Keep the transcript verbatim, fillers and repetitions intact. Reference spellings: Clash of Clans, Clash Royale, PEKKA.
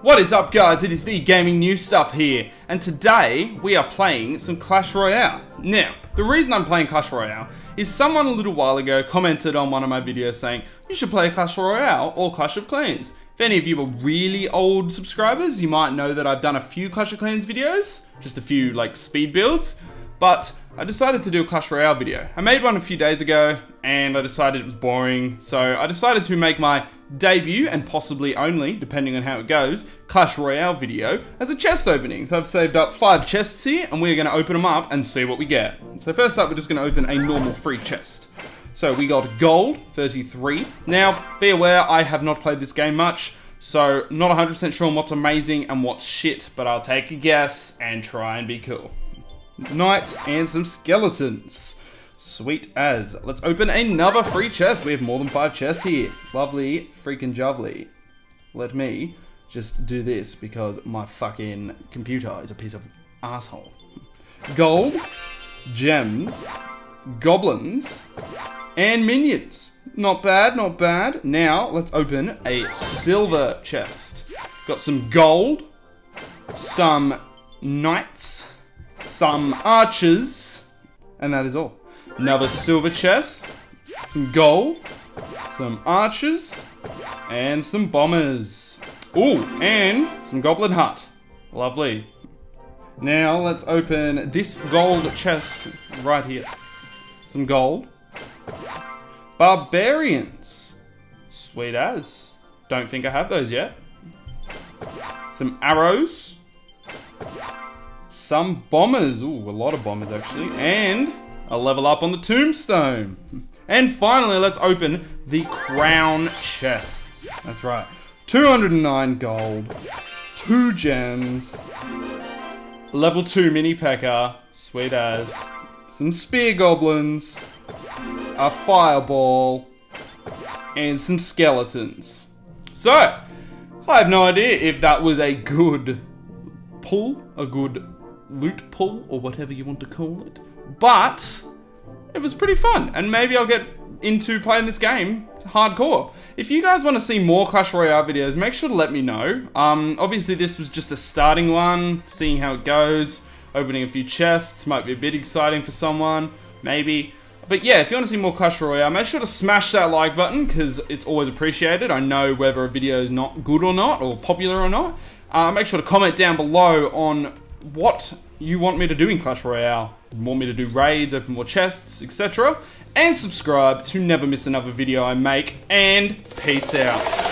What is up, guys? It is the gaming news stuff here, and today we are playing some Clash Royale. Now, the reason I'm playing Clash Royale is someone a little while ago commented on one of my videos saying you should play Clash Royale or Clash of Clans. If any of you are really old subscribers, you might know that I've done a few Clash of Clans videos, just a few like speed builds, but I decided to do a Clash Royale video. I made one a few days ago and I decided it was boring, so I decided to make my debut, and possibly only, depending on how it goes, Clash Royale video as a chest opening. So I've saved up five chests here and we're going to open them up and see what we get. So first up, we're just going to open a normal free chest. So we got gold, thirty-three. Now, be aware, I have not played this game much, so not one hundred percent sure on what's amazing and what's shit, but I'll take a guess and try and be cool. Knights and some skeletons. Sweet as. Let's open another free chest. We have more than five chests here. Lovely freaking jubbly. Let me just do this because my fucking computer is a piece of asshole. Gold, gems, goblins, and minions. Not bad, not bad. Now let's open a silver chest. Got some gold, some knights, some archers, and that is all. Another silver chest, some gold, some archers, and some bombers. Ooh, and some goblin hut. Lovely. Now let's open this gold chest right here. Some gold. Barbarians. Sweet as. Don't think I have those yet. Some arrows. Some bombers. Ooh, a lot of bombers actually. And a level up on the tombstone. And finally, let's open the crown chest. That's right. two hundred and nine gold, two gems, level two mini P E K K A, sweet as, some spear goblins, a fireball, and some skeletons. So, I have no idea if that was a good pull, a good loot pull, or whatever you want to call it. But it was pretty fun, and maybe I'll get into playing this game hardcore. If you guys want to see more Clash Royale videos, make sure to let me know. Um, obviously this was just a starting one, seeing how it goes, opening a few chests, might be a bit exciting for someone, maybe. But yeah, if you want to see more Clash Royale, make sure to smash that like button, because it's always appreciated. I know whether a video is not good or not, or popular or not. Uh, make sure to comment down below on what you want me to do in Clash Royale. Want me to do raids, open more chests, et cetera. And subscribe to never miss another video I make. And peace out.